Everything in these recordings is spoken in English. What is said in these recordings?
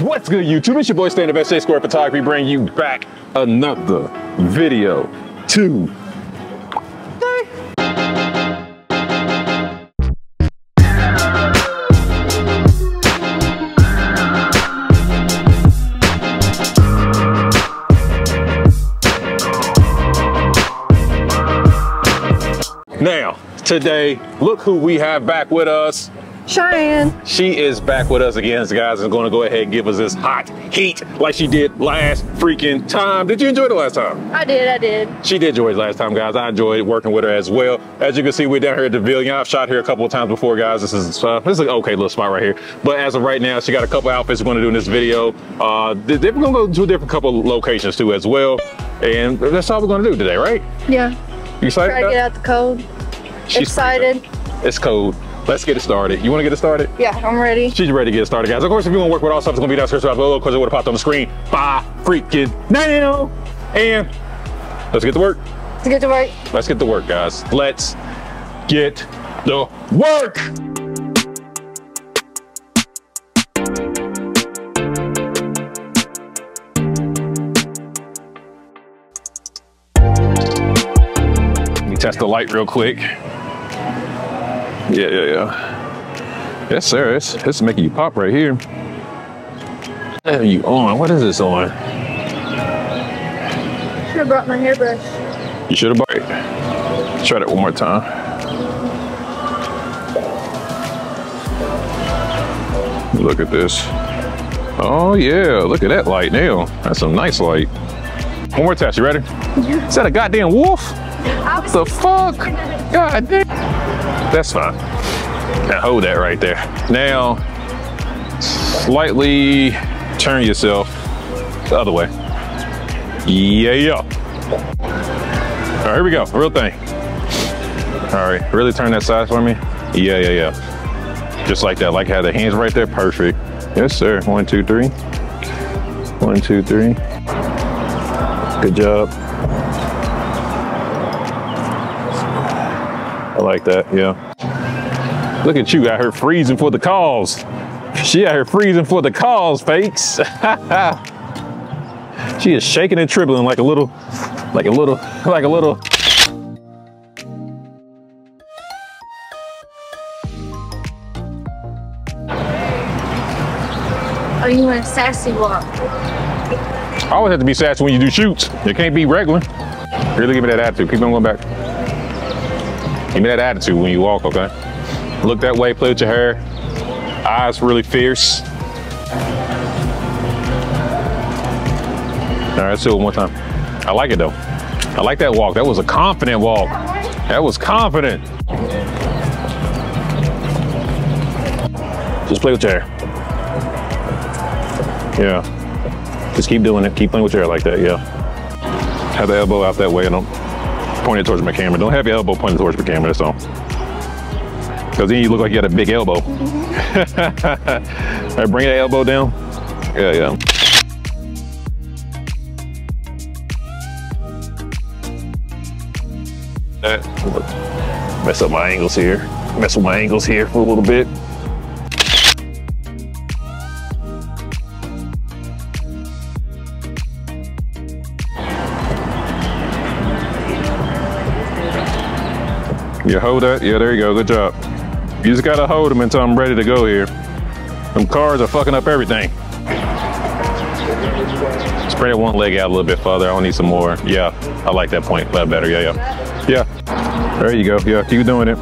What's good, YouTube? It's your boy Stan of SJ Square Photography, bringing you back another video today. Now, today, look who we have back with us. Cheyenne. She is back with us again, guys, and gonna go ahead and give us this hot heat like she did last freaking time. Did you enjoy it last time? I did. She did enjoy it last time, guys. I enjoyed working with her as well. As you can see, we're down here at the Pavilion. I've shot here a couple of times before, guys. This is an okay little spot right here. But as of right now, she got a couple outfits we're gonna do in this video. They're gonna go to a different couple of locations too as well. And that's all we're gonna do today, right? Yeah. You excited? Try to get out the cold. She's excited. It's cold. Let's get it started. You want to get it started? Yeah, I'm ready. She's ready to get it started, guys. Of course, if you want to work with all stuff, it's going to be down here below because it would have popped on the screen. Bye freaking now. And let's get to work. Let's get to work. Let's get to work, guys. Let's get to work. Test the light real quick. Yeah. Yes, sir. It's making you pop right here. What are you on? What is this on? Should have brought my hairbrush. You should have brought it. Let's try that one more time. Look at this. Oh yeah, look at that light now. That's some nice light. One more test. You ready? Yeah. Is that a goddamn wolf? What the fuck? God damn. That's fine. Now hold that right there. Now, slightly turn yourself the other way. Yeah. All right, here we go. Real thing. All right, really turn that side for me. Yeah. Just like that. Like how the hands right there. Perfect. Yes, sir. 1, 2, 3. 1, 2, 3. Good job. I like that, yeah. Look at you out here freezing for the cause. She out here freezing for the cause, fakes. She is shaking and trembling like a little. Are you in a sassy walk? I always have to be sassy when you do shoots. You can't be regular. Really give me that attitude. Keep on going back. Give me that attitude when you walk, okay? Look that way, play with your hair. Eyes really fierce. All right, let's do it one more time. I like it though. I like that walk. That was a confident walk. That was confident. Just play with your hair. Yeah. Just keep doing it. Keep playing with your hair like that, yeah. Have the elbow out that way and don't point it towards my camera. Don't have your elbow pointed towards my camera, that's all. Because then you look like you got a big elbow. All right, bring that elbow down. Yeah. Mess up my angles here. Mess with my angles here for a little bit. You hold that, yeah, there you go, good job. You just gotta hold them until I'm ready to go here. Them cars are fucking up everything. Spread one leg out a little bit further, I don't need some more. Yeah, I like that point, that better, yeah. There you go, yeah, keep doing it.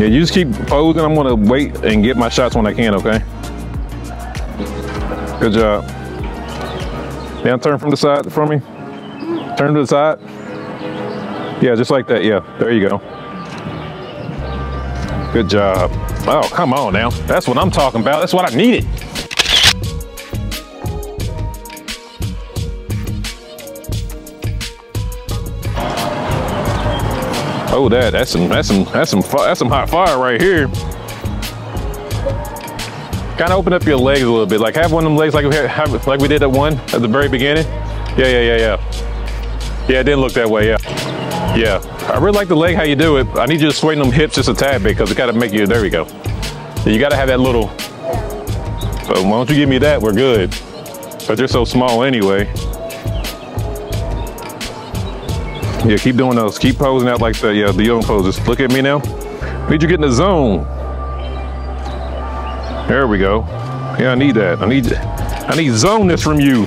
Yeah, you just keep posing, I'm gonna wait and get my shots when I can, okay? Good job. Now turn from the side for me. Turn to the side. Yeah, just like that, yeah, there you go. Good job. Oh, come on now. That's what I'm talking about. That's what I needed. Oh, that's some hot fire right here. Kind of open up your legs a little bit. Like have one of them legs like we did that one at the very beginning. Yeah. Yeah, it didn't look that way, yeah. Yeah, I really like the leg, how you do it. I need you to swing them hips just a tad bit because it gotta make you, there we go. You gotta have that little, So why don't you give me that? We're good. But they're so small anyway. Yeah, keep doing those. Keep posing out like that. Yeah, the young poses. Look at me now. Need you get in the zone. There we go. Yeah, I need that. I need zoneness from you.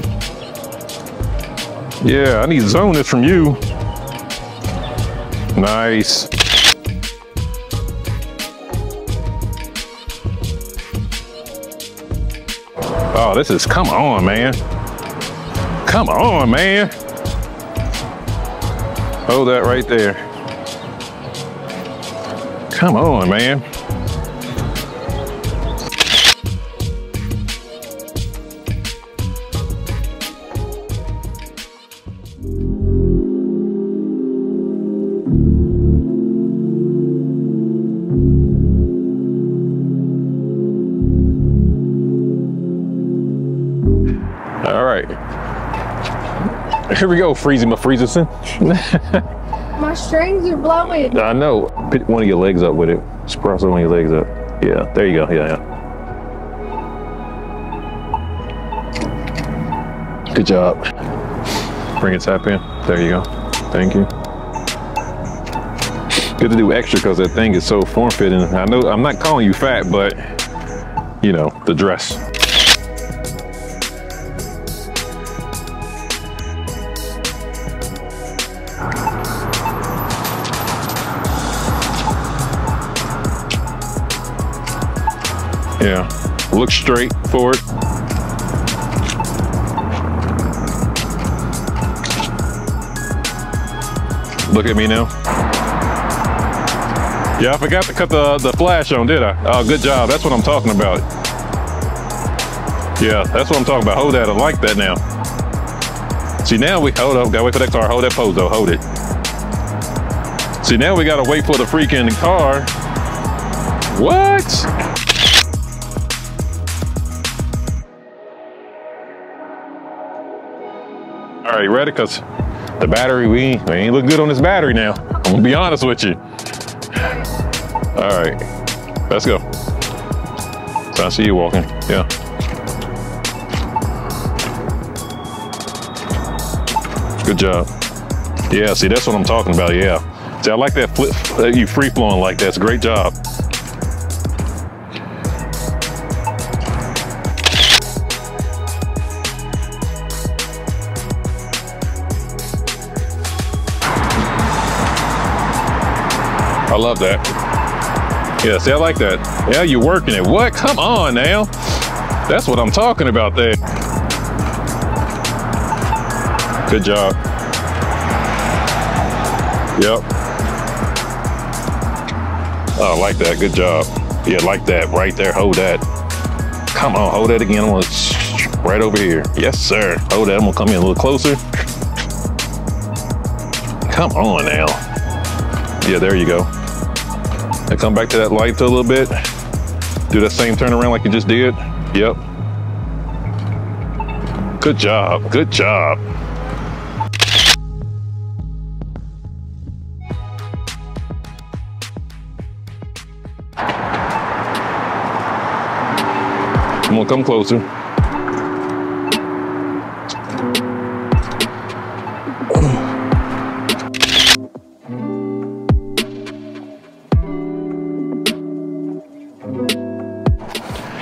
Yeah, I need zoneness from you. Nice. Oh, this is, come on, man. Come on, man. Hold that right there. Come on, man. All right. Here we go, freezing my freezerson. My strings are blowing. I know. Put one of your legs up with it. Just cross one of your legs up. Yeah, there you go. Yeah, yeah. Good job. Bring it tap in. There you go. Thank you. Good to do extra because that thing is so form-fitting. I know I'm not calling you fat, but you know, the dress. Yeah, look straight forward. Look at me now. Yeah, I forgot to cut the flash on, did I? Oh, good job, that's what I'm talking about. Yeah, that's what I'm talking about. Hold that, I like that now. See, now we, hold up, gotta wait for that car. Hold that pose though, hold it. See, now we gotta wait for the freaking car. What? All right, ready? Cause the battery, we ain't look good on this battery now. I'm gonna be honest with you. All right, let's go. So I see you walking, yeah. Good job. Yeah, see, that's what I'm talking about, yeah. See, I like that flip, you free flowing like that, it's a great job. I love that. Yeah, see, I like that. Yeah, you're working it. What? Come on now. That's what I'm talking about there. Good job. Yep. Oh, I like that. Good job. Yeah, like that. Right there. Hold that. Come on, hold that again. I'm gonna right over here. Yes, sir. Hold that. I'm gonna come in a little closer. Come on now. Yeah, there you go. And come back to that light a little bit. Do that same turnaround like you just did. Yep. Good job, good job. I'm gonna come closer.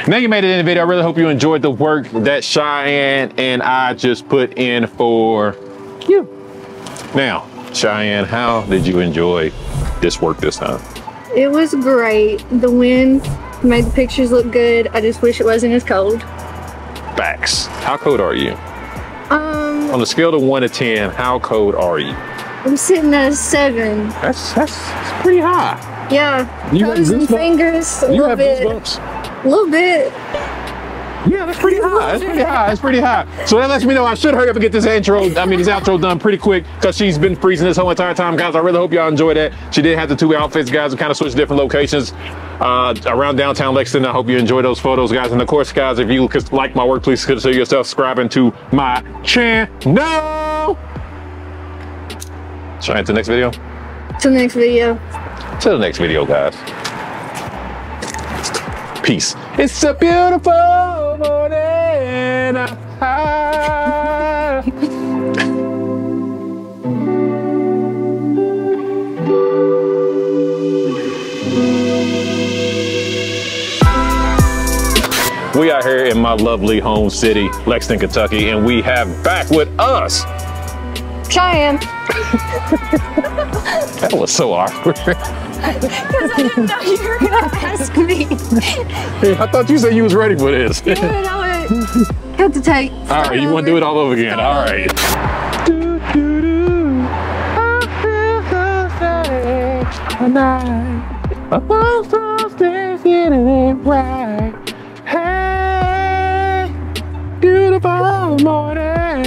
Now you made it in the video. I really hope you enjoyed the work that Cheyenne and I just put in for you. Now, Cheyenne, how did you enjoy this work this time? It was great. The wind made the pictures look good. I just wish it wasn't as cold. Facts. How cold are you? On a scale of 1 to 10, how cold are you? I'm sitting at a 7. That's pretty high. Yeah. You toes and fingers. You have goosebumps. A little bit. Yeah, that's pretty high. It's pretty high. It's pretty high. So that lets me know I should hurry up and get this intro, I mean, this outro done pretty quick because she's been freezing this whole entire time. Guys, I really hope y'all enjoyed that. She did have the two outfits, guys. We kind of switched different locations around downtown Lexington. I hope you enjoyed those photos, guys. And of course, guys, if you like my work, please consider yourself subscribing to my channel. Try it to the next video. Till the next video. Till the next video, guys. Peace. It's a beautiful We are here in my lovely home city, Lexington, Kentucky, and we have back with us Cheyenne. That was so awkward. Because I didn't know you were gonna ask me. Hey, I thought you said you was ready for this. Yeah, I would. Cut the tape. All right, you want to do it all over again? All right. Hey, beautiful morning.